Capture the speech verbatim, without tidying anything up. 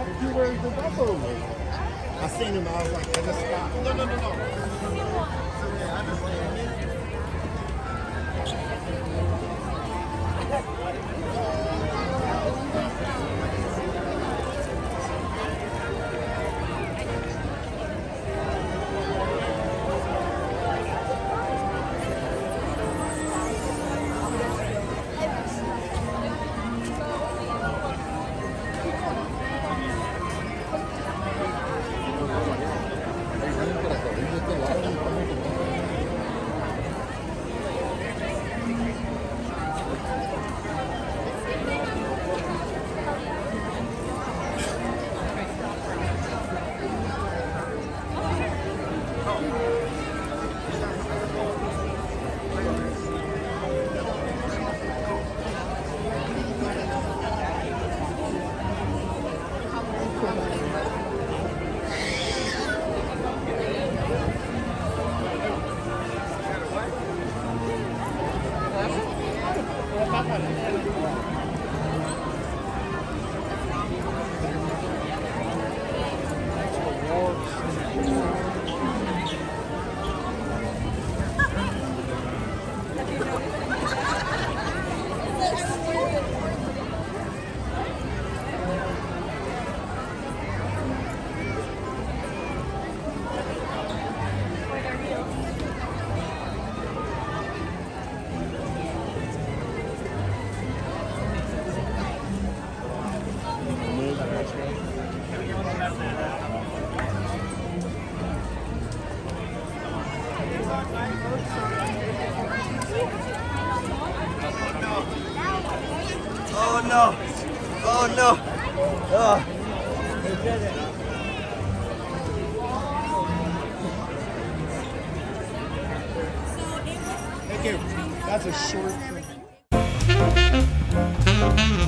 That you were the bubble. I seen him. I was like, I just stopped. No, no, no, no. I just Oh no! Oh no! Oh. Thank you. That's a short.